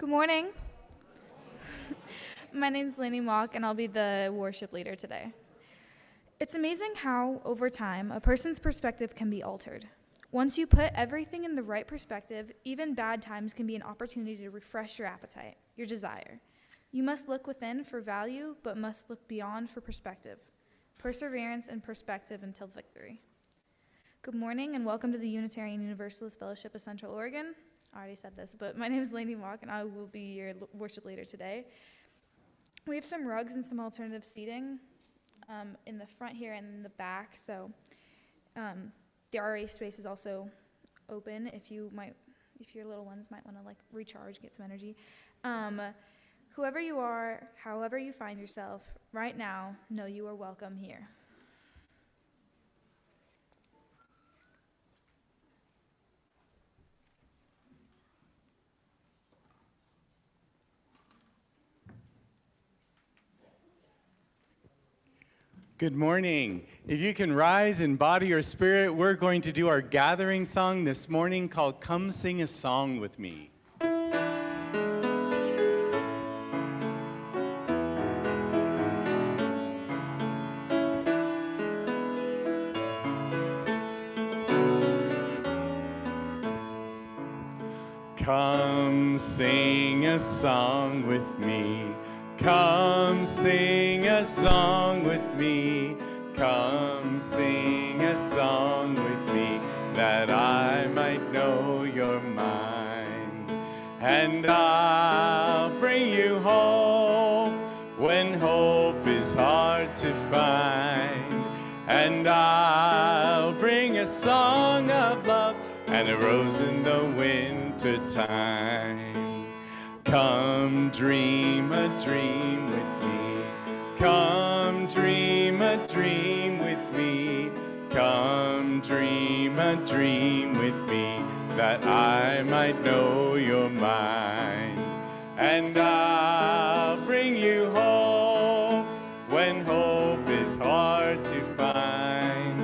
Good morning. My name's Laney Mauck, and I'll be the worship leader today. It's amazing how, over time, a person's perspective can be altered. Once you put everything in the right perspective, even bad times can be an opportunity to refresh your appetite, your desire. You must look within for value, but must look beyond for perspective. Perseverance and perspective until victory. Good morning, and welcome to the Unitarian Universalist Fellowship of Central Oregon. I already said this, but my name is Laney Mauck, and I will be your worship leader today. We have some rugs and some alternative seating in the front here and in the back, so the RA space is also open if your little ones might want to like recharge, get some energy. Whoever you are, however you find yourself right now, know you are welcome here. Good morning. If you can rise in body or spirit, we're going to do our gathering song this morning called Come Sing a Song With Me. Come sing a song with me. Come sing a song with me, come sing a song with me, that I might know you're mine. And I'll bring you hope when hope is hard to find. And I'll bring a song of love and a rose in the winter time. Come dream a dream with me, come dream a dream with me, come dream a dream with me, that I might know you're mine. And I'll bring you hope when hope is hard to find.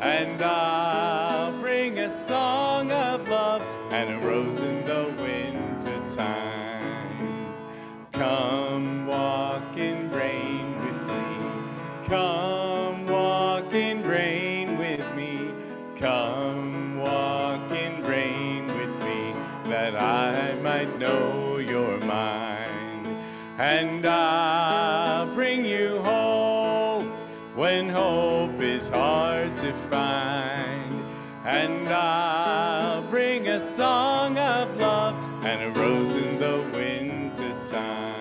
And I'll bring a song of love and a rose in the winter time. Come walk in rain with me, come walk in rain with me, come walk in rain with me, that I might know you're mine. And I'll bring you hope when hope is hard to find. And I'll bring a song of love and a rose in the winter time.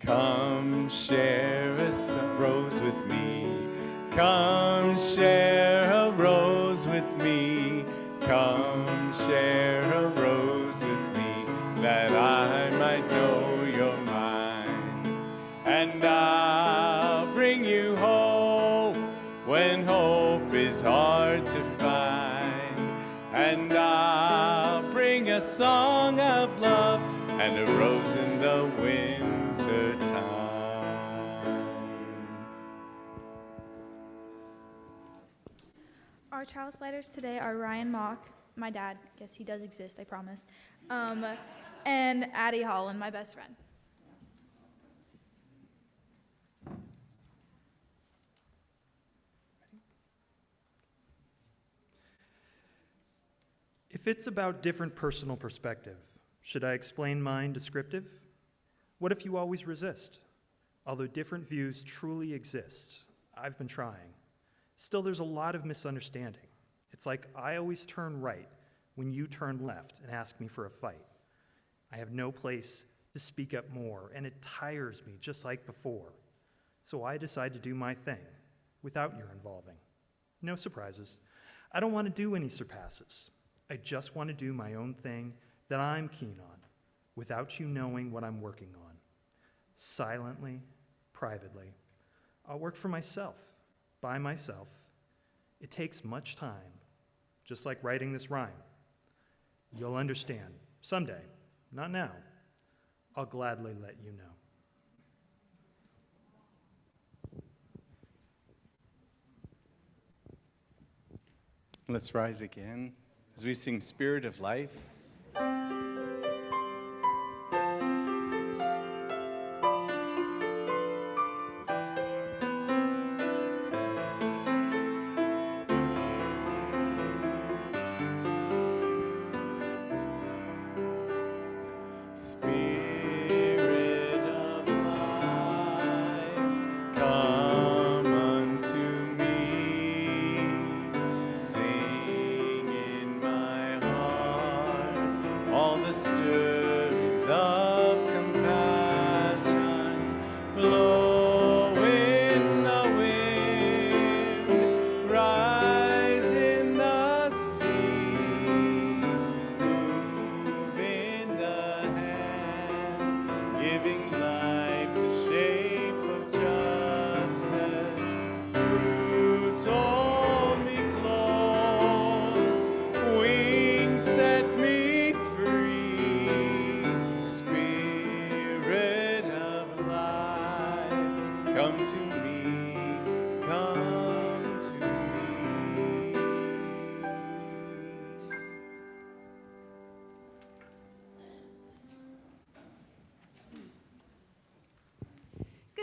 Come share a rose with me, come share a rose with me, come share a rose with me, that I might know you're mine. And I'll bring you hope when hope is hard to find. And I'll bring a song of love and a rose in the wind. Our chalice lighters today are Ryan Mock, my dad, yes he does exist, I promise, and Addie Holland, my best friend. If it's about different personal perspective, should I explain mine descriptive? What if you always resist? Although different views truly exist, I've been trying. Still, there's a lot of misunderstanding. It's like I always turn right when you turn left and ask me for a fight. I have no place to speak up more, and it tires me just like before. So I decide to do my thing without your involving. No surprises. I don't want to do any surpasses. I just want to do my own thing that I'm keen on without you knowing what I'm working on. Silently, privately, I'll work for myself, by myself. It takes much time, just like writing this rhyme. You'll understand, someday, not now. I'll gladly let you know. Let's rise again as we sing Spirit of Life.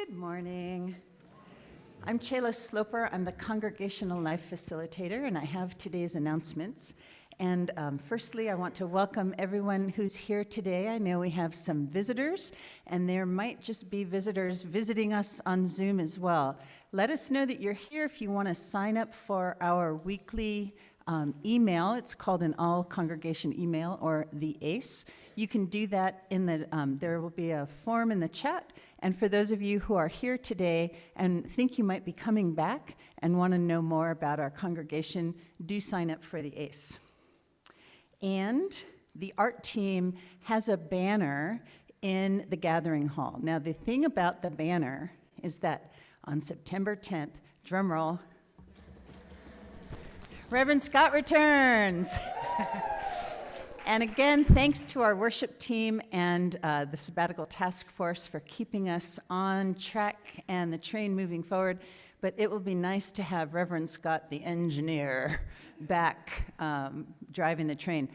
Good morning. I'm Chayla Sloper. I'm the Congregational Life Facilitator, and I have today's announcements. And firstly, I want to welcome everyone who's here today. I know we have some visitors, and there might just be visitors visiting us on Zoom as well. Let us know that you're here if you want to sign up for our weekly email. It's called an all-congregation email, or the ACE. You can do that in the, there will be a form in the chat. And for those of you who are here today and think you might be coming back and want to know more about our congregation, do sign up for the ACE. And the art team has a banner in the gathering hall. Now, the thing about the banner is that on September 10th, drum roll, Reverend Scott returns. And again, thanks to our worship team and the sabbatical task force for keeping us on track and the train moving forward. But it will be nice to have Reverend Scott, the engineer, back driving the train.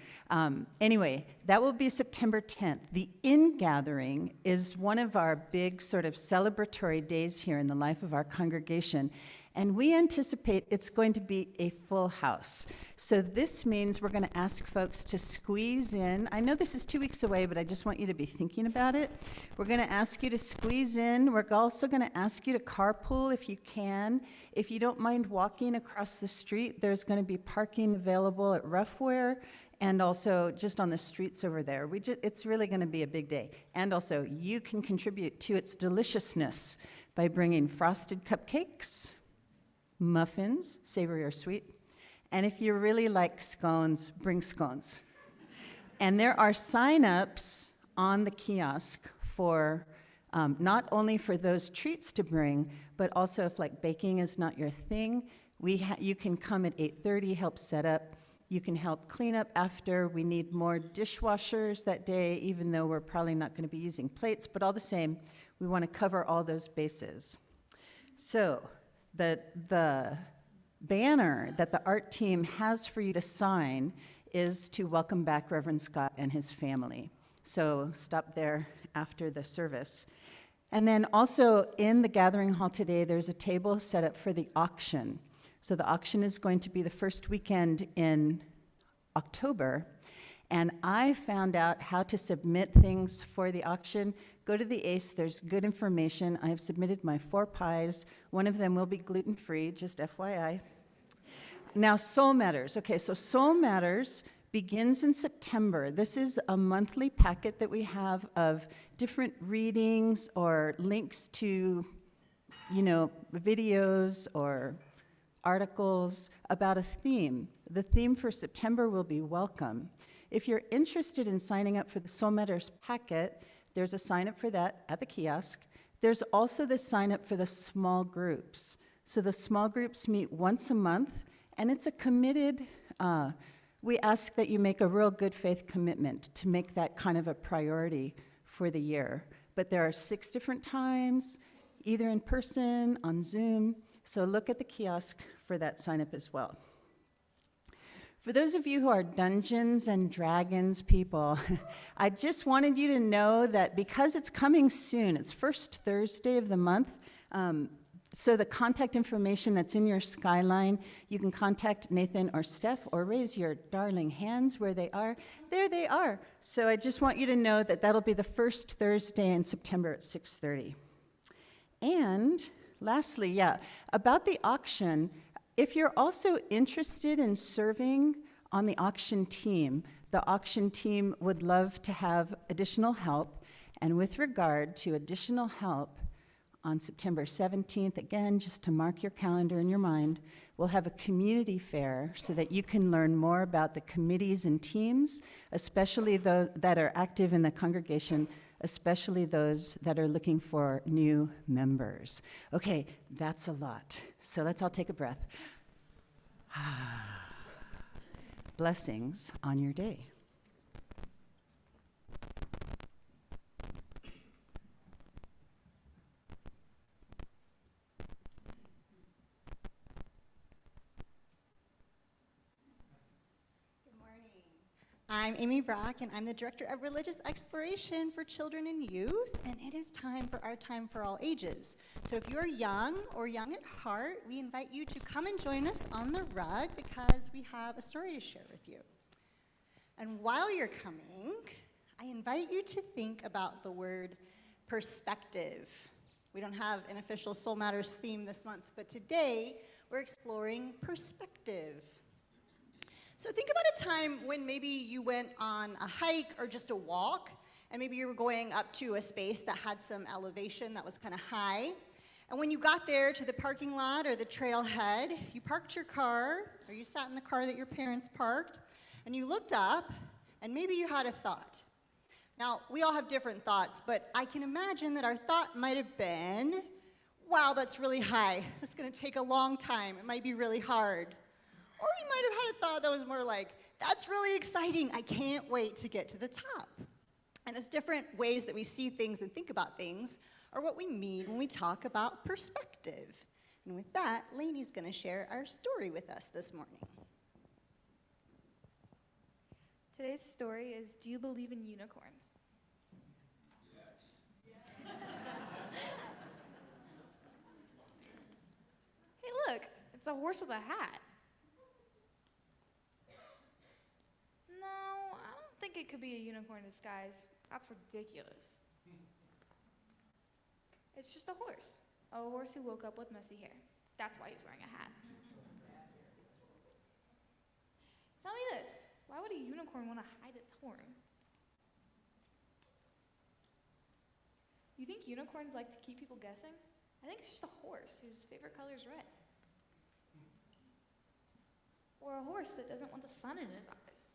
Anyway, that will be September 10th. The in-gathering is one of our big sort of celebratory days here in the life of our congregation. And we anticipate it's going to be a full house. So this means we're going to ask folks to squeeze in. I know this is 2 weeks away, but I just want you to be thinking about it. We're going to ask you to squeeze in. We're also going to ask you to carpool if you can. If you don't mind walking across the street, there's going to be parking available at Roughware and also just on the streets over there. It's really going to be a big day. And also, you can contribute to its deliciousness by bringing frosted cupcakes, muffins, savory or sweet, and if you really like scones, bring scones. And there are sign-ups on the kiosk for not only for those treats to bring, but also if like baking is not your thing, you can come at 8:30, help set up. You can help clean up after. We need more dishwashers that day, even though we're probably not going to be using plates, but all the same, we want to cover all those bases. So the banner that the art team has for you to sign is to welcome back Reverend Scott and his family. So stop there after the service. And then also in the gathering hall today, there's a table set up for the auction. So the auction is going to be the first weekend in October. And I found out how to submit things for the auction. Go to the ACE, there's good information. I have submitted my 4 pies. One of them will be gluten-free, just FYI. Now, Soul Matters. Okay, so Soul Matters begins in September. This is a monthly packet that we have of different readings or links to, you know, videos or articles about a theme. The theme for September will be welcome. If you're interested in signing up for the Soul Matters packet, there's a sign up for that at the kiosk. There's also the sign up for the small groups. So the small groups meet once a month, and it's a committed, we ask that you make a real good faith commitment to make that kind of a priority for the year. But there are 6 different times, either in person, on Zoom. So look at the kiosk for that sign up as well. For those of you who are Dungeons and Dragons people, I just wanted you to know that because it's coming soon, it's first Thursday of the month, so the contact information that's in your skyline, you can contact Nathan or Steph or raise your darling hands where they are. There they are. So I just want you to know that that'll be the first Thursday in September at 6:30. And lastly, yeah, about the auction, if you're also interested in serving on the auction team would love to have additional help. And with regard to additional help, on September 17th, again, just to mark your calendar in your mind, we'll have a community fair so that you can learn more about the committees and teams, especially those that are active in the congregation, especially those that are looking for new members. Okay, that's a lot. So let's all take a breath. Blessings on your day. I'm Amy Brock, and I'm the Director of Religious Exploration for Children and Youth, and it is time for our time for all ages. So if you're young or young at heart, we invite you to come and join us on the rug because we have a story to share with you. And while you're coming, I invite you to think about the word perspective. We don't have an official Soul Matters theme this month, but today we're exploring perspective. So think about a time when maybe you went on a hike or just a walk, and maybe you were going up to a space that had some elevation that was kind of high. And when you got there to the parking lot or the trailhead, you parked your car, or you sat in the car that your parents parked, and you looked up, and maybe you had a thought. Now, we all have different thoughts, but I can imagine that our thought might have been, wow, that's really high. That's going to take a long time. It might be really hard. Or you might have had a thought that was more like, that's really exciting, I can't wait to get to the top. And there's different ways that we see things and think about things, or what we mean when we talk about perspective. And with that, Laney's gonna share our story with us this morning. Today's story is, do you believe in unicorns? Yes. Yes. Hey look, it's a horse with a hat. No, I don't think it could be a unicorn disguise. That's ridiculous. It's just a horse. A horse who woke up with messy hair. That's why he's wearing a hat. Tell me this. Why would a unicorn want to hide its horn? You think unicorns like to keep people guessing? I think it's just a horse whose favorite color is red. Or a horse that doesn't want the sun in his eyes.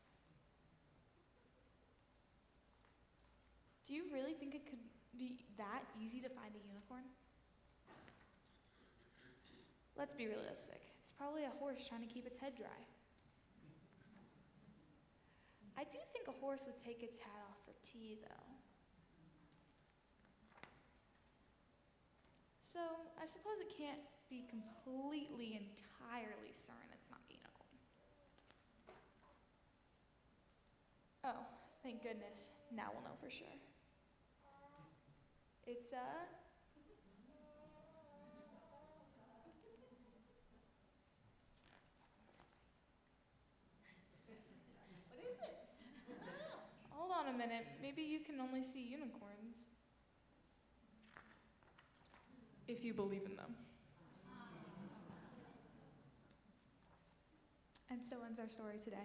Do you really think it could be that easy to find a unicorn? Let's be realistic. It's probably a horse trying to keep its head dry. I do think a horse would take its hat off for tea, though. So I suppose it can't be completely, entirely certain it's not a unicorn. Oh, thank goodness. Now we'll know for sure. It's a... What is it? Hold on a minute. Maybe you can only see unicorns. If you believe in them. And so ends our story today.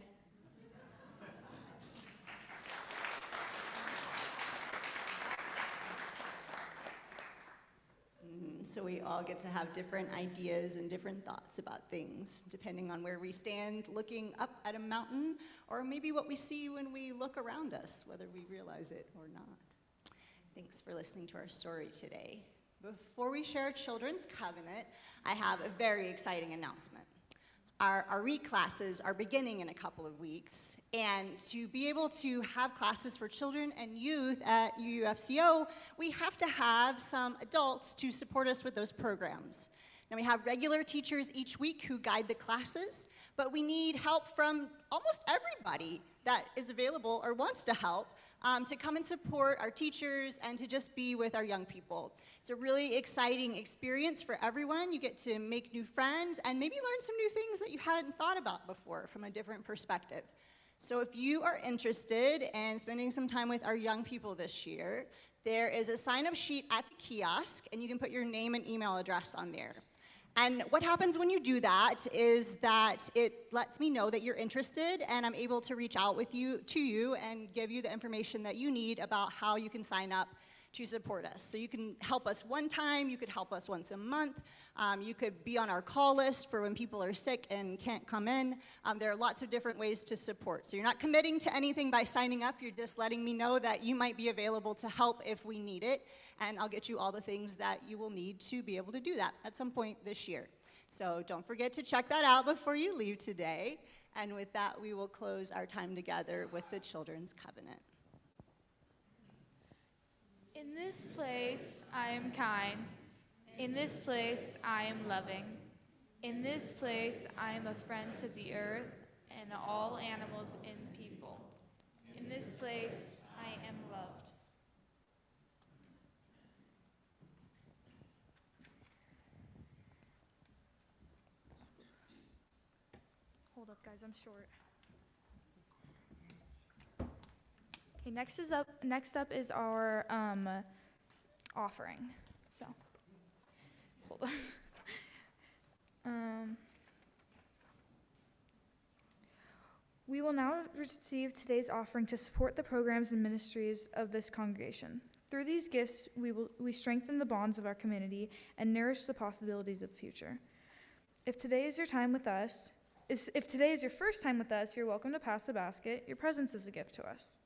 So we all get to have different ideas and different thoughts about things, depending on where we stand looking up at a mountain, or maybe what we see when we look around us, whether we realize it or not. Thanks for listening to our story today. Before we share our children's covenant, I have a very exciting announcement. Our RE classes are beginning in a couple of weeks, and to be able to have classes for children and youth at UUFCO, we have to have some adults to support us with those programs. Now, we have regular teachers each week who guide the classes, but we need help from almost everybody that is available or wants to help to come and support our teachers and to just be with our young people. It's a really exciting experience for everyone. You get to make new friends and maybe learn some new things that you hadn't thought about before from a different perspective. So if you are interested in spending some time with our young people this year, there is a sign-up sheet at the kiosk, and you can put your name and email address on there. And what happens when you do that is that it lets me know that you're interested, and I'm able to reach out to you and give you the information that you need about how you can sign up to support us. So you can help us one time, you could help us once a month, you could be on our call list for when people are sick and can't come in. There are lots of different ways to support. So you're not committing to anything by signing up, you're just letting me know that you might be available to help if we need it, and I'll get you all the things that you will need to be able to do that at some point this year. So don't forget to check that out before you leave today. And with that, we will close our time together with the Children's Covenant. In this place, I am kind. In this place, I am loving. In this place, I am a friend to the earth and all animals and people. this place I am loved. Hold up, guys, I'm short. Okay, next up is our offering. So hold on. We will now receive today's offering to support the programs and ministries of this congregation. Through these gifts, we strengthen the bonds of our community and nourish the possibilities of the future. If today is your first time with us, you're welcome to pass the basket. Your presence is a gift to us.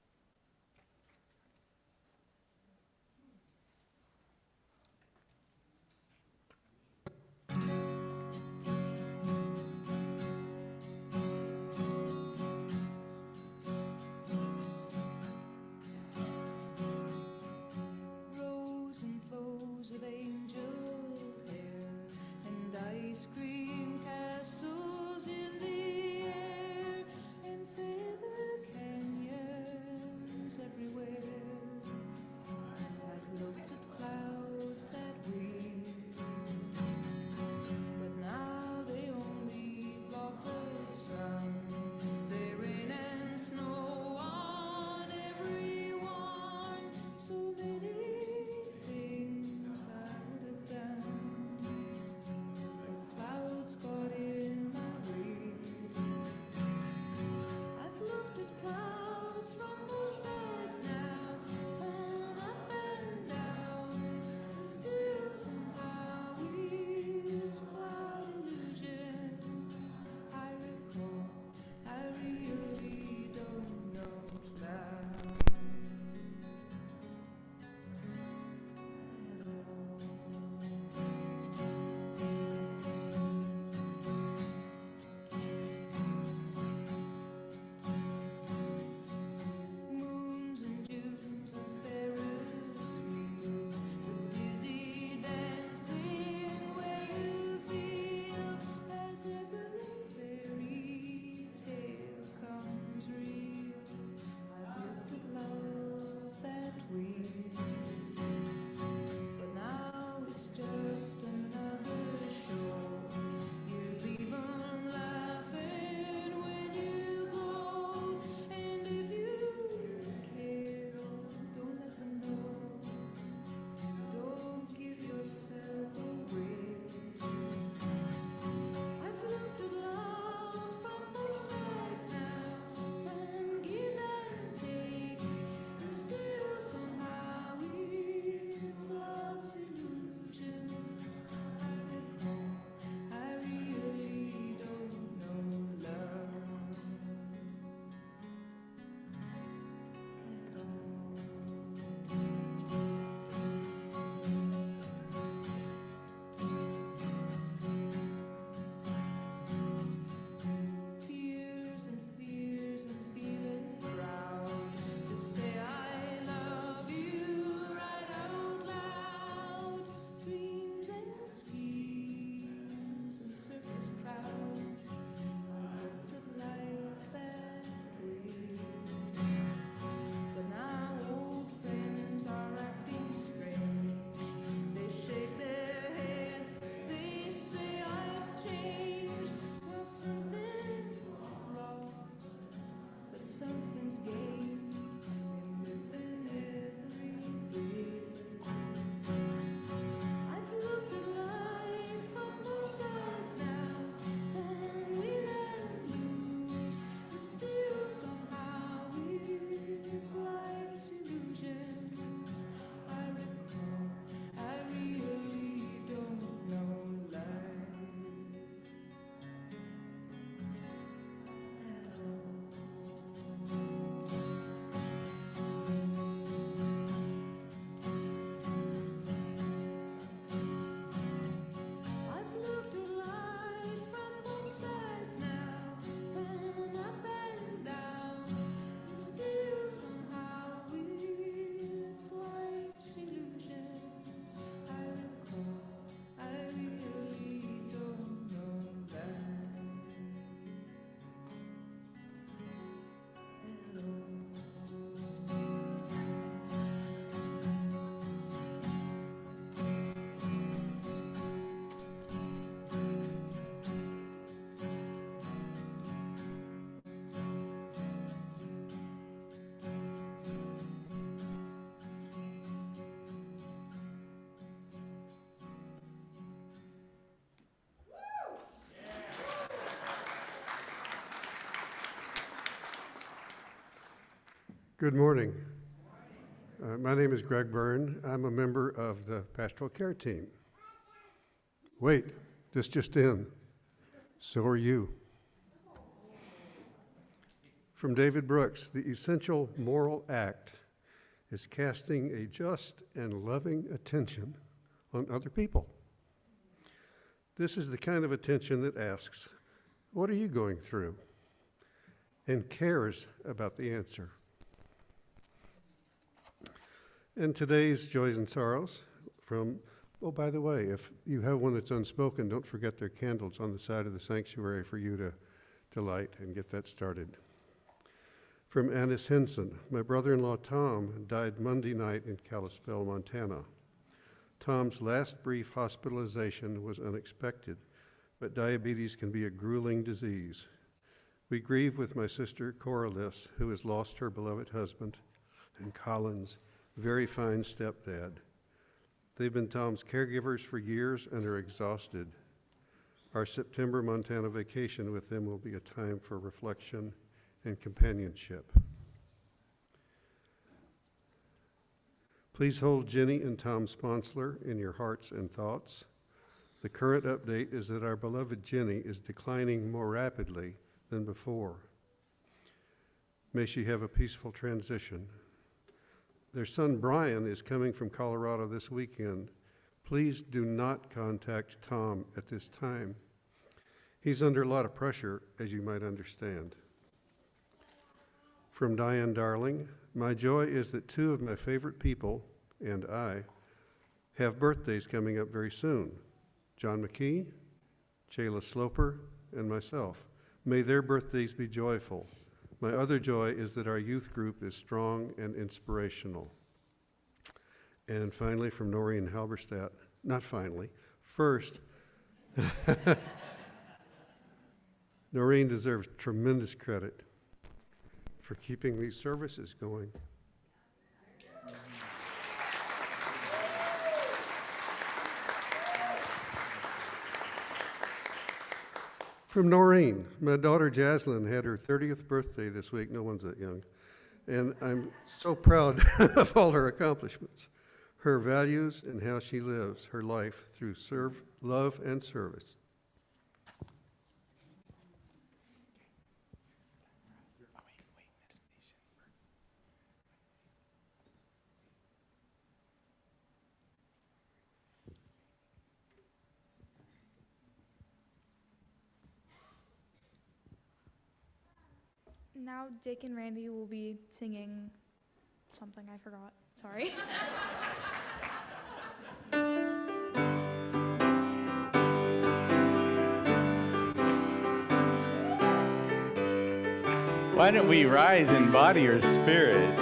Good morning. My name is Greg Byrne. I'm a member of the pastoral care team. Wait, this just in. So are you. From David Brooks, the essential moral act is casting a just and loving attention on other people. This is the kind of attention that asks, what are you going through? And cares about the answer. And today's joys and sorrows from, oh, by the way, if you have one that's unspoken, don't forget there are candles on the side of the sanctuary for you to light and get that started. From Annis Henson, my brother-in-law Tom died Monday night in Kalispell, Montana. Tom's last brief hospitalization was unexpected, but diabetes can be a grueling disease. We grieve with my sister Coralis, who has lost her beloved husband, and Collins, very fine stepdad. They've been Tom's caregivers for years and are exhausted. Our September Montana vacation with them will be a time for reflection and companionship. Please hold Jenny and Tom Sponsler in your hearts and thoughts. The current update is that our beloved Jenny is declining more rapidly than before. May she have a peaceful transition. Their son Brian is coming from Colorado this weekend. Please do not contact Tom at this time. He's under a lot of pressure, as you might understand. From Diane Darling, my joy is that two of my favorite people, and I, have birthdays coming up very soon. John McKee, Chayla Sloper, and myself. May their birthdays be joyful. My other joy is that our youth group is strong and inspirational. And finally, from Noreen Halberstadt, not finally, first, Noreen deserves tremendous credit for keeping these services going. From Noreen, my daughter Jaslyn had her 30th birthday this week. No one's that young. And I'm so proud of all her accomplishments, her values, and how she lives her life through love and service. Now Dick and Randy will be singing something I forgot. Sorry. Why don't we rise in body or spirit?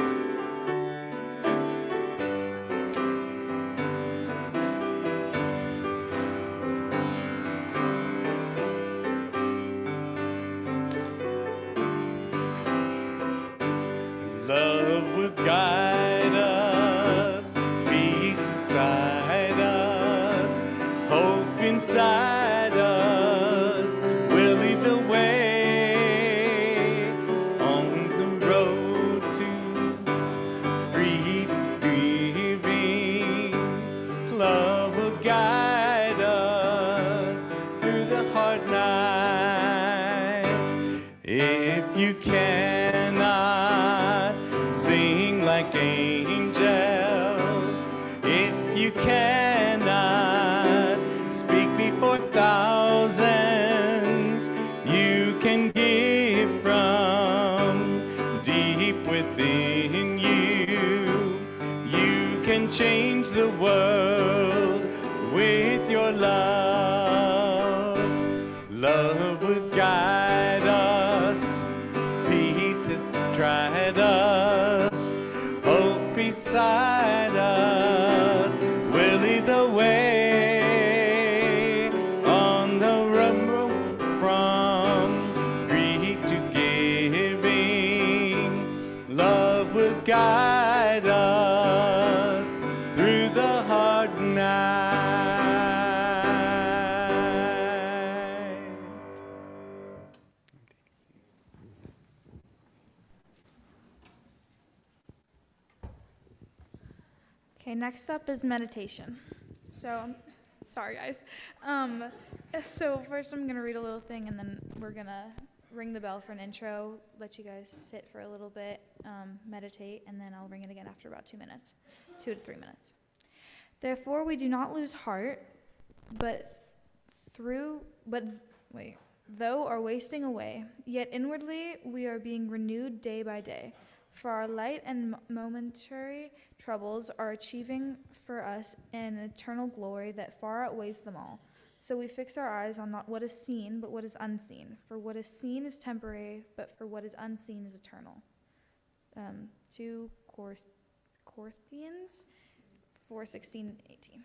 next up is meditation. So, sorry guys. So first I'm gonna read a little thing and then we're gonna ring the bell for an intro, let you guys sit for a little bit, meditate, and then I'll ring it again after about 2 minutes, 2 to 3 minutes. Therefore we do not lose heart, though are wasting away, yet inwardly we are being renewed day by day. For our light and momentary troubles are achieving for us an eternal glory that far outweighs them all. So we fix our eyes on not what is seen, but what is unseen. For what is seen is temporary, but for what is unseen is eternal. 2 Corinthians 4:16-18.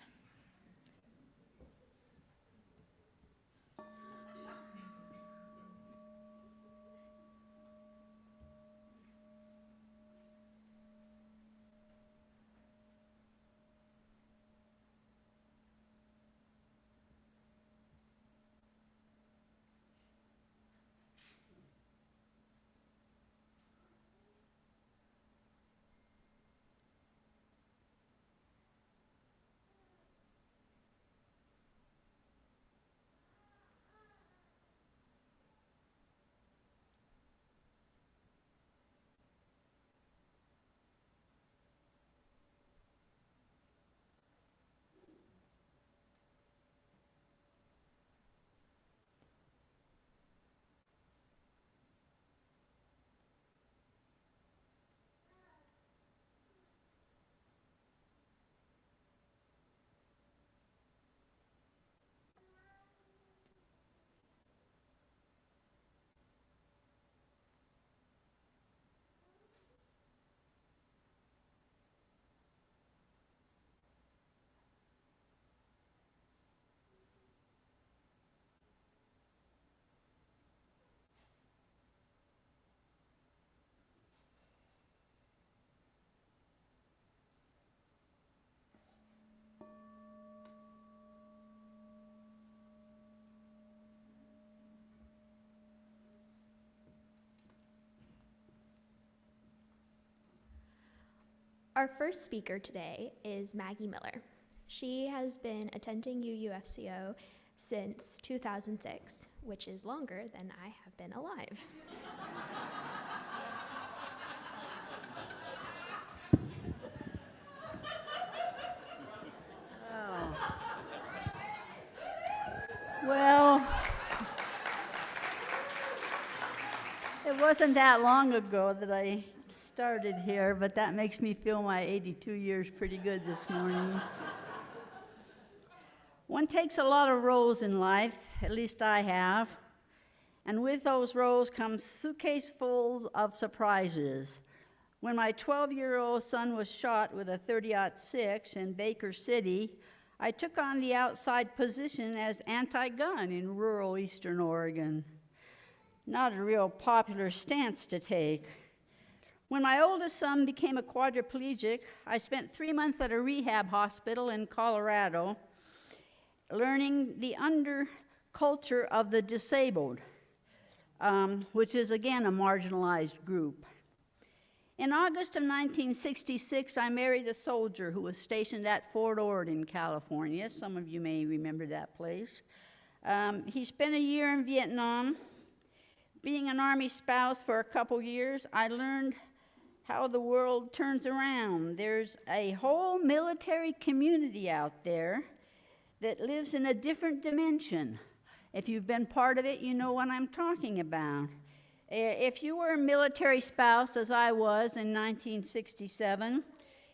Our first speaker today is Maggie Miller. She has been attending UUFCO since 2006, which is longer than I have been alive. Oh. Well, it wasn't that long ago that I started here, but that makes me feel my 82 years pretty good this morning. One takes a lot of roles in life, at least I have, and with those roles come suitcasefuls of surprises. When my 12-year-old son was shot with a 30-06 in Baker City, I took on the outside position as anti-gun in rural eastern Oregon. Not a real popular stance to take. When my oldest son became a quadriplegic, I spent 3 months at a rehab hospital in Colorado, learning the underculture of the disabled, which is again a marginalized group. In August of 1966, I married a soldier who was stationed at Fort Ord in California. Some of you may remember that place. He spent a year in Vietnam. Being an Army spouse for a couple years, I learned how the world turns around. There's a whole military community out there that lives in a different dimension. If you've been part of it, you know what I'm talking about. If you were a military spouse, as I was in 1967,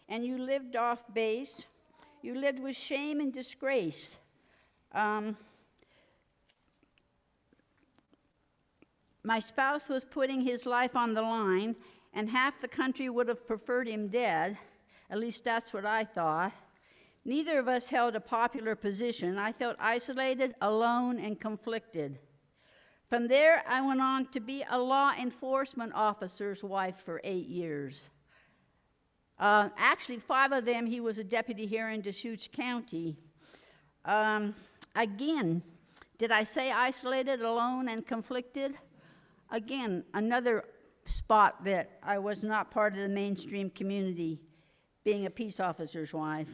and you lived off base, you lived with shame and disgrace. My spouse was putting his life on the line, and half the country would have preferred him dead. At least that's what I thought. Neither of us held a popular position. I felt isolated, alone, and conflicted. From there, I went on to be a law enforcement officer's wife for 8 years. Actually, 5 of them, he was a deputy here in Deschutes County. Again, did I say isolated, alone, and conflicted? Again, another spot that I was not part of the mainstream community. being a peace officer's wife.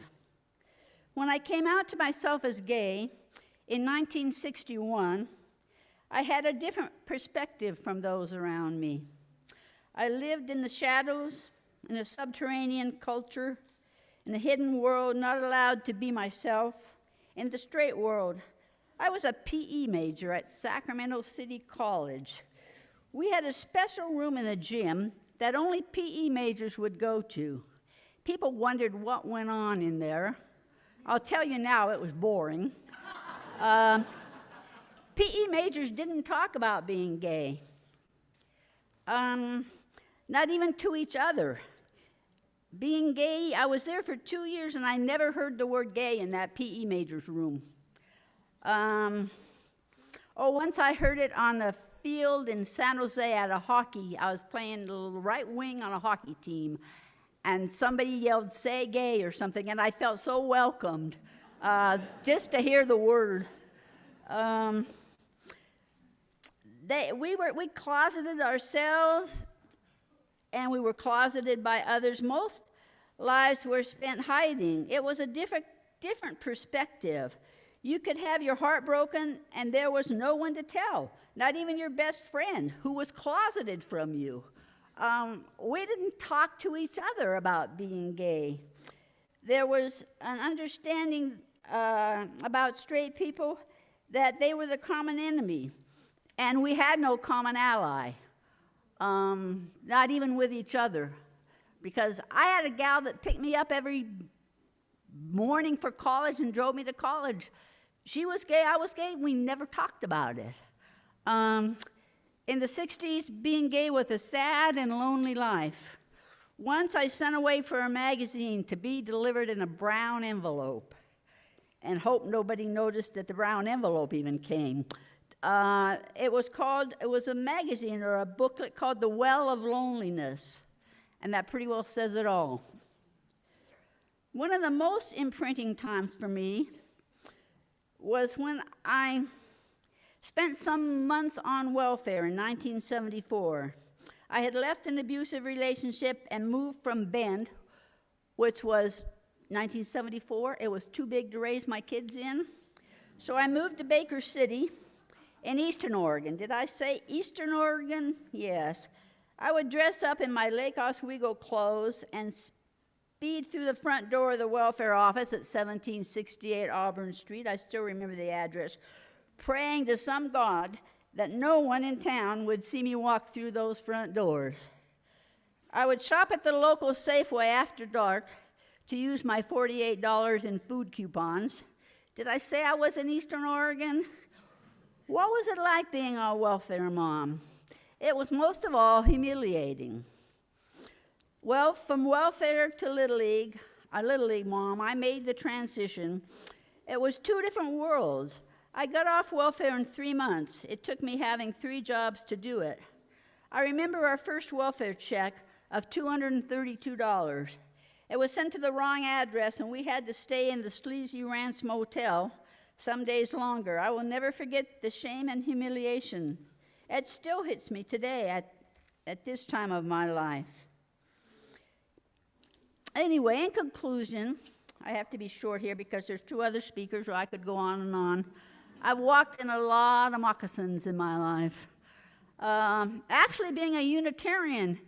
When I came out to myself as gay in 1961, I had a different perspective from those around me. I lived in the shadows, in a subterranean culture, in a hidden world, not allowed to be myself, in the straight world. I was a PE major at Sacramento City College. We had a special room in the gym that only PE majors would go to. People wondered what went on in there. I'll tell you now, it was boring. PE majors didn't talk about being gay, not even to each other. Being gay, I was there for 2 years and I never heard the word gay in that PE major's room. Once I heard it on the field in San Jose at a hockey. I was playing the right wing on a hockey team, and somebody yelled, "Say gay" or something, and I felt so welcomed just to hear the word. We closeted ourselves, and we were closeted by others. Most lives were spent hiding. It was a different perspective. You could have your heart broken, and there was no one to tell, not even your best friend, who was closeted from you. We didn't talk to each other about being gay. There was an understanding about straight people that they were the common enemy, and we had no common ally, not even with each other, because I had a gal that picked me up every morning for college and drove me to college. She was gay, I was gay, we never talked about it. In the 60s, being gay was a sad and lonely life. Once I sent away for a magazine to be delivered in a brown envelope and hope nobody noticed that the brown envelope even came. It was a magazine or a booklet called The Well of Loneliness, and that pretty well says it all. One of the most imprinting times for me was when I spent some months on welfare in 1974. I had left an abusive relationship and moved from Bend, which was 1974. It was too big to raise my kids in. So I moved to Baker City in Eastern Oregon. Did I say Eastern Oregon? Yes. I would dress up in my Lake Oswego clothes and speed through the front door of the welfare office at 1768 Auburn Street. I still remember the address, praying to some God that no one in town would see me walk through those front doors. I would shop at the local Safeway after dark to use my $48 in food coupons. Did I say I was in Eastern Oregon? What was it like being a welfare mom? It was most of all humiliating. Well, from welfare to Little League, a Little League mom, I made the transition. It was two different worlds. I got off welfare in 3 months. It took me having 3 jobs to do it. I remember our first welfare check of $232. It was sent to the wrong address, and we had to stay in the sleazy Rance Motel some days longer. I will never forget the shame and humiliation. It still hits me today at this time of my life. Anyway, in conclusion, I have to be short here because there's 2 other speakers, or I could go on and on. I've walked in a lot of moccasins in my life. Actually, being a Unitarian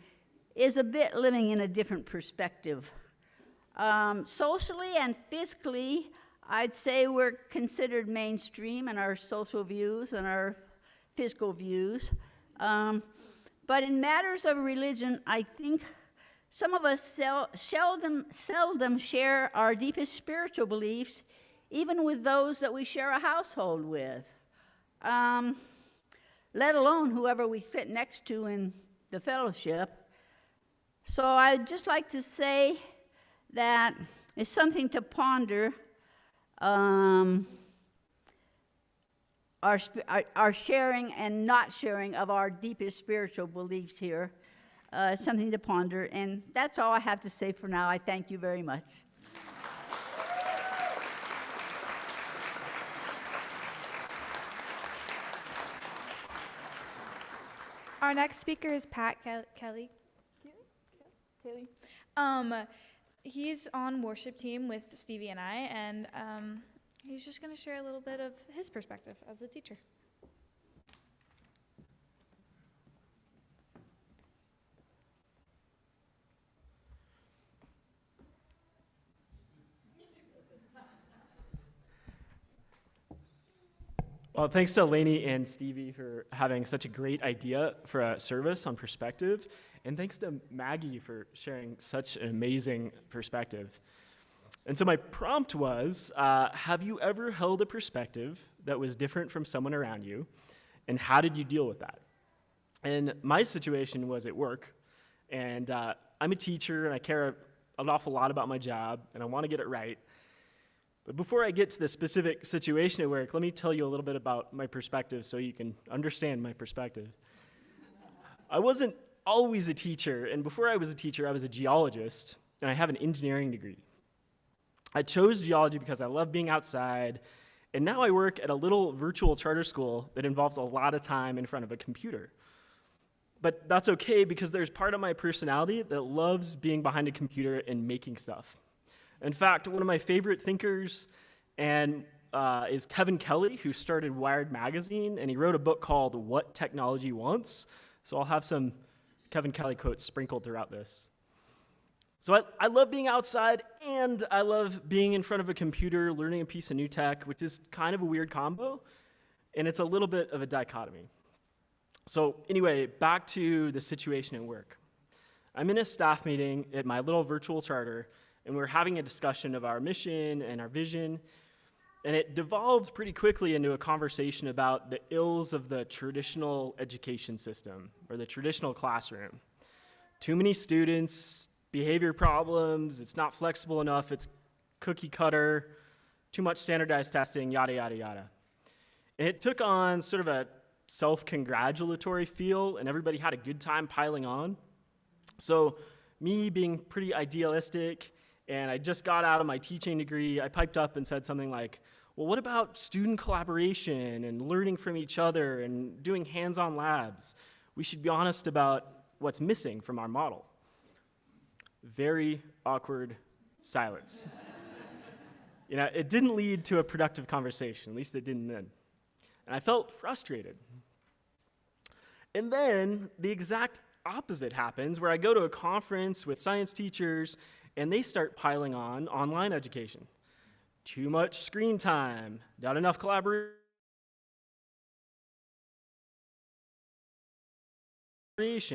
is a bit living in a different perspective. Socially and fiscally, I'd say we're considered mainstream in our social views and our fiscal views. But in matters of religion, I think some of us seldom share our deepest spiritual beliefs, even with those that we share a household with, let alone whoever we fit next to in the fellowship. So I'd just like to say that it's something to ponder, our sharing and not sharing of our deepest spiritual beliefs here. Something to ponder, and that's all I have to say for now. I thank you very much. Our next speaker is Pat Kelly. He's on worship team with Stevie and I, and he's just going to share a little bit of his perspective as a teacher. Well, thanks to Laney and Stevie for having such a great idea for a service on perspective, and thanks to Maggie for sharing such an amazing perspective. And so my prompt was, have you ever held a perspective that was different from someone around you, and how did you deal with that? And my situation was at work, and I'm a teacher, and I care an awful lot about my job, and I want to get it right. But before I get to the specific situation at work, let me tell you a little bit about my perspective so you can understand my perspective. I wasn't always a teacher, and before I was a teacher, I was a geologist, and I have an engineering degree. I chose geology because I love being outside, and now I work at a little virtual charter school that involves a lot of time in front of a computer. But that's okay, because there's part of my personality that loves being behind a computer and making stuff. In fact, one of my favorite thinkers is Kevin Kelly, who started Wired magazine, and he wrote a book called What Technology Wants. So I'll have some Kevin Kelly quotes sprinkled throughout this. So I love being outside, and I love being in front of a computer, learning a piece of new tech, which is kind of a weird combo, and it's a little bit of a dichotomy. So anyway, back to the situation at work. I'm in a staff meeting at my little virtual charter, and we were having a discussion of our mission and our vision, and it devolved pretty quickly into a conversation about the ills of the traditional education system, or the traditional classroom. Too many students, behavior problems, it's not flexible enough, it's cookie cutter, too much standardized testing, yada, yada, yada. And it took on sort of a self-congratulatory feel, and everybody had a good time piling on. So me being pretty idealistic, and I just got out of my teaching degree, I piped up and said something like, well, what about student collaboration and learning from each other and doing hands-on labs? We should be honest about what's missing from our model. Very awkward silence. You know, it didn't lead to a productive conversation, at least it didn't then. And I felt frustrated. And then the exact opposite happens, where I go to a conference with science teachers, and they start piling on online education. Too much screen time, not enough collaboration,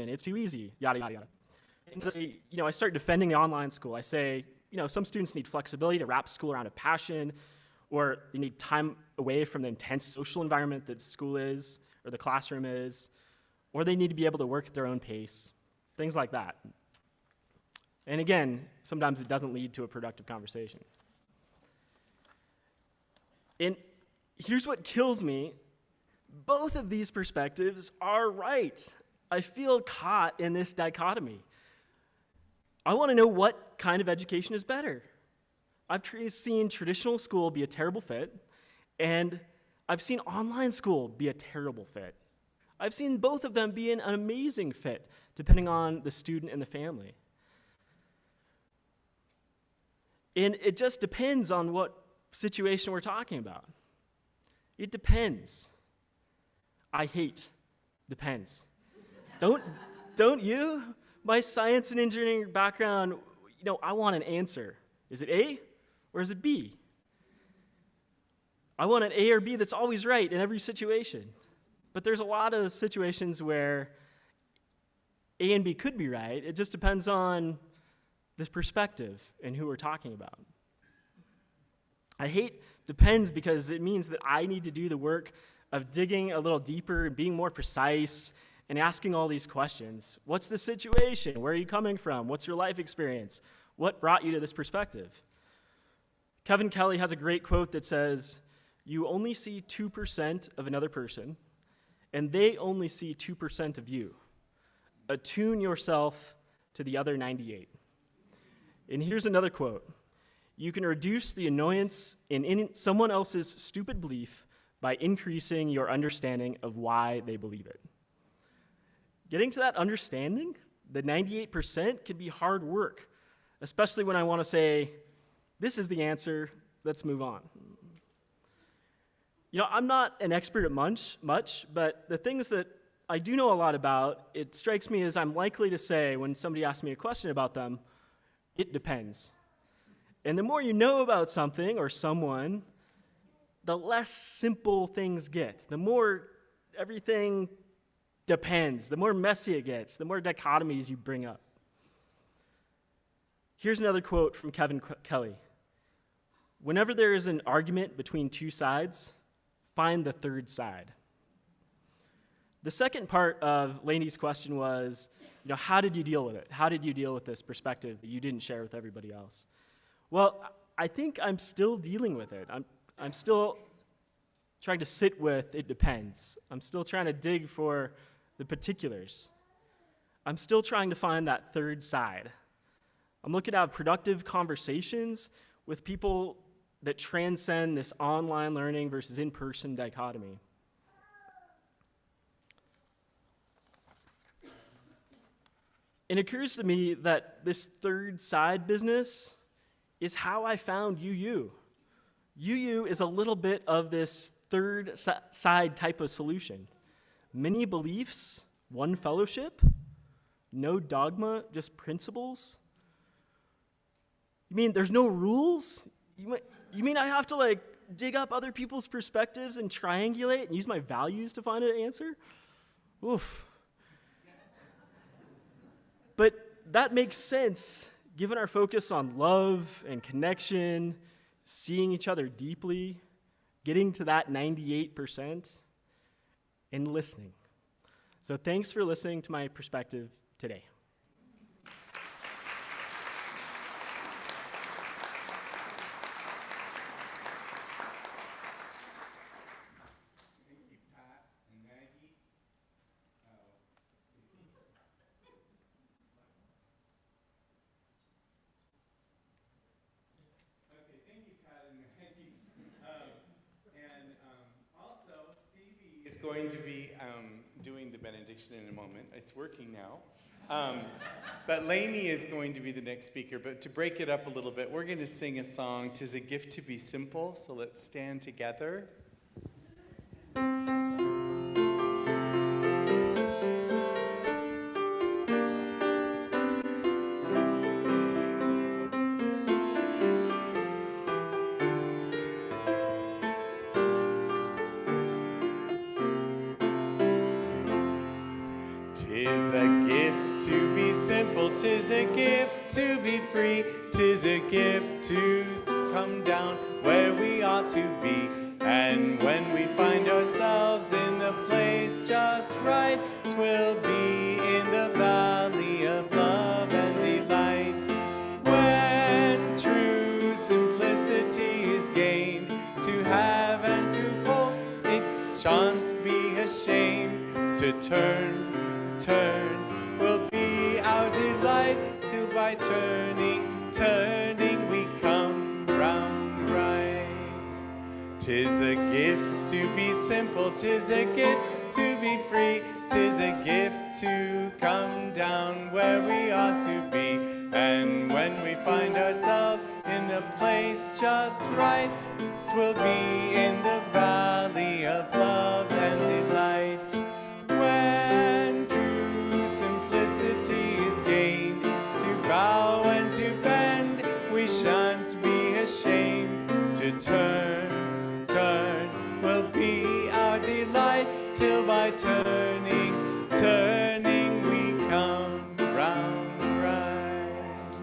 it's too easy, yada, yada, yada. And so, you know, I start defending the online school. I say, you know, some students need flexibility to wrap school around a passion, or they need time away from the intense social environment that school is, or the classroom is, or they need to be able to work at their own pace, things like that. And again, sometimes it doesn't lead to a productive conversation. And here's what kills me. Both of these perspectives are right. I feel caught in this dichotomy. I want to know what kind of education is better. I've seen traditional school be a terrible fit, and I've seen online school be a terrible fit. I've seen both of them be an amazing fit, depending on the student and the family. And it just depends on what situation we're talking about. It depends. I hate depends. Don't you? My science and engineering background, you know, I want an answer. Is it A or is it B? I want an A or B that's always right in every situation. But there's a lot of situations where A and B could be right. It just depends on this perspective and who we're talking about. I hate depends because it means that I need to do the work of digging a little deeper and being more precise and asking all these questions. What's the situation? Where are you coming from? What's your life experience? What brought you to this perspective? Kevin Kelly has a great quote that says, "You only see 2% of another person, and they only see 2% of you. Attune yourself to the other 98." And here's another quote. "You can reduce the annoyance in someone else's stupid belief by increasing your understanding of why they believe it." Getting to that understanding, the 98%, can be hard work. especially when I want to say, this is the answer, let's move on. You know, I'm not an expert at much, but the things that I do know a lot about, it strikes me as I'm likely to say when somebody asks me a question about them, it depends. And the more you know about something or someone, the less simple things get. The more everything depends, the more messy it gets, the more dichotomies you bring up. Here's another quote from Kevin Kelly. Whenever there is an argument between two sides, find the third side. The second part of Laney's question was, you know, how did you deal with it? How did you deal with this perspective that you didn't share with everybody else? Well, I think I'm still dealing with it. I'm still trying to sit with it depends. I'm still trying to dig for the particulars. I'm still trying to find that third side. I'm looking to have productive conversations with people that transcend this online learning versus in-person dichotomy. It occurs to me that this third side business is how I found UU. UU is a little bit of this third side type of solution. Many beliefs, one fellowship, no dogma, just principles. You mean there's no rules? You mean I have to like dig up other people's perspectives and triangulate and use my values to find an answer? Oof. But that makes sense given our focus on love and connection, seeing each other deeply, getting to that 98%, and listening. So thanks for listening to my perspective today. Going to be doing the benediction in a moment. It's working now. But Laney is going to be the next speaker. But to break it up a little bit, we're going to sing a song, "'Tis a Gift to Be Simple." So let's stand together. Tis a gift to be free, tis a gift to come down where we ought to be. And when we find ourselves in the place just right, 'twill be in the valley of love and delight. When true simplicity is gained, to have and to hold, it shan't be ashamed. To turn, our delight, till by turning we come round right. 'Tis a gift to be simple, 'tis a gift to be free, 'tis a gift to come down where we ought to be. And when we find ourselves in the place just right, 'twill be in the valley of love and delight. When true simplicity bow and to bend, we shan't be ashamed. To turn will be our delight, till by turning we come round right.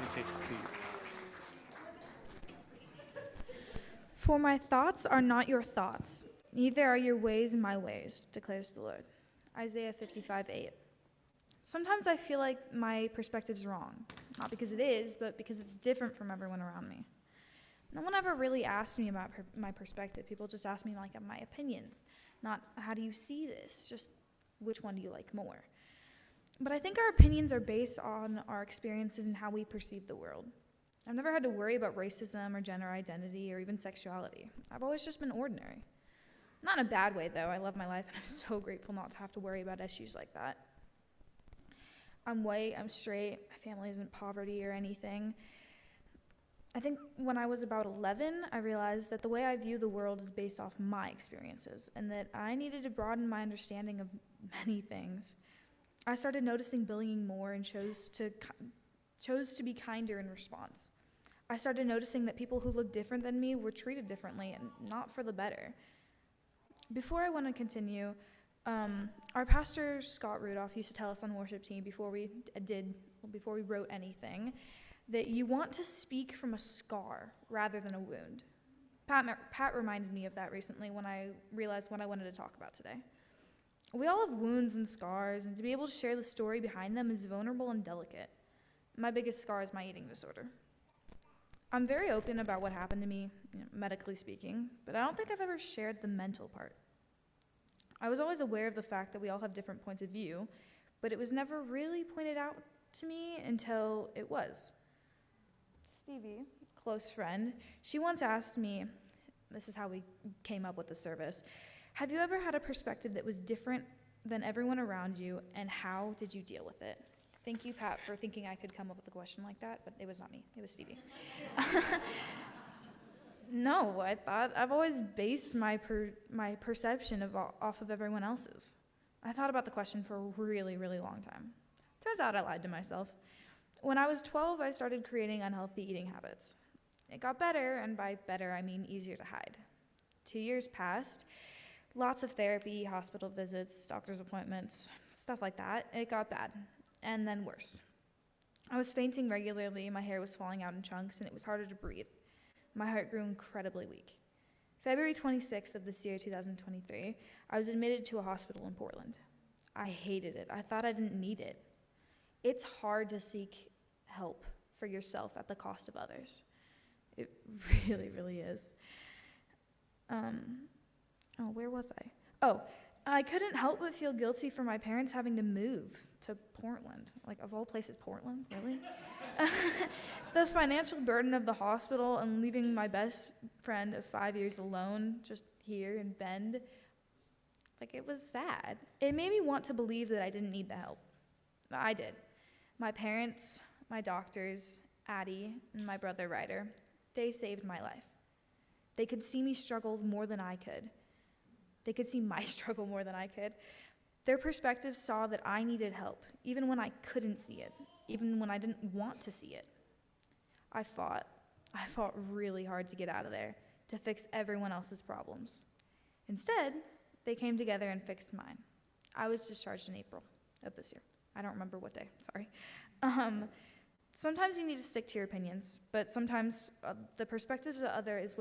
You take a seat. For my thoughts are not your thoughts, neither are your ways my ways, declares the Lord. Isaiah 55:8. Sometimes I feel like my perspective's wrong, not because it is, but because it's different from everyone around me. No one ever really asked me about my perspective. People just ask me like my opinions, not how do you see this, just which one do you like more. But I think our opinions are based on our experiences and how we perceive the world. I've never had to worry about racism or gender identity or even sexuality. I've always just been ordinary. Not in a bad way though, I love my life and I'm so grateful not to have to worry about issues like that. I'm white, I'm straight, my family isn't poverty or anything. I think when I was about 11, I realized that the way I view the world is based off my experiences and that I needed to broaden my understanding of many things. I started noticing bullying more and chose to be kinder in response. I started noticing that people who looked different than me were treated differently and not for the better. Before I want to continue, our pastor, Scott Rudolph, used to tell us on worship team before we wrote anything, that you want to speak from a scar rather than a wound. Pat reminded me of that recently when I realized what I wanted to talk about today. We all have wounds and scars, and to be able to share the story behind them is vulnerable and delicate. My biggest scar is my eating disorder. I'm very open about what happened to me, medically speaking, but I don't think I've ever shared the mental part. I was always aware of the fact that we all have different points of view, but it was never really pointed out to me until it was. Stevie, close friend, she once asked me, this is how we came up with the service, have you ever had a perspective that was different than everyone around you, and how did you deal with it? Thank you, Pat, for thinking I could come up with a question like that, but it was not me, it was Stevie. No, I thought I've always based my perception off of everyone else's. I thought about the question for a really, really long time. Turns out I lied to myself. When I was 12, I started creating unhealthy eating habits. It got better, and by better, I mean easier to hide. 2 years passed, lots of therapy, hospital visits, doctor's appointments, stuff like that. It got bad, and then worse. I was fainting regularly, my hair was falling out in chunks, and it was harder to breathe. My heart grew incredibly weak. February 26th of this year, 2023, I was admitted to a hospital in Portland. I hated it. I thought I didn't need it. It's hard to seek help for yourself at the cost of others. It really, really is. Where was I? Oh, I couldn't help but feel guilty for my parents having to move to Portland. Like, of all places, Portland, really? The financial burden of the hospital and leaving my best friend of 5 years alone just here in Bend, like, it was sad. It made me want to believe that I didn't need the help. I did. My parents, my doctors, Addie, and my brother Ryder, they saved my life. They could see me struggle more than I could. They could see my struggle more than I could. Their perspective saw that I needed help, even when I couldn't see it, even when I didn't want to see it. I fought really hard to get out of there, to fix everyone else's problems. Instead, they came together and fixed mine. I was discharged in April of this year. I don't remember what day, sorry. Sometimes you need to stick to your opinions, but sometimes the perspectives of others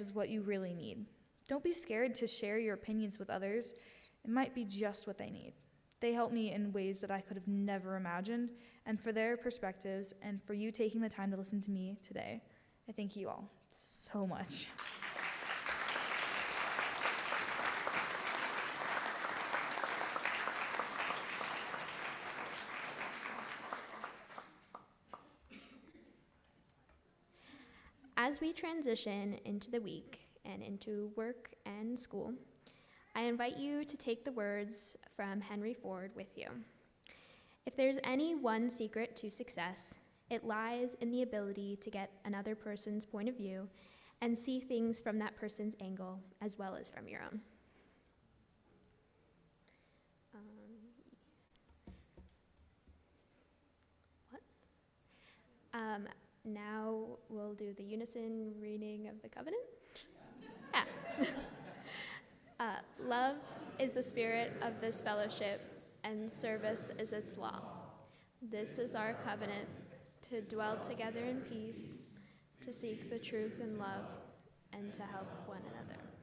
is what you really need. Don't be scared to share your opinions with others. It might be just what they need. They helped me in ways that I could have never imagined, and for their perspectives and for you taking the time to listen to me today, I thank you all so much. As we transition into the week and into work and school, I invite you to take the words from Henry Ford with you. If there's any one secret to success, it lies in the ability to get another person's point of view and see things from that person's angle as well as from your own. Now we'll do the unison reading of the covenant. Yeah. Love is the spirit of this fellowship, and service is its law. This is our covenant, to dwell together in peace, to seek the truth in love, and to help one another.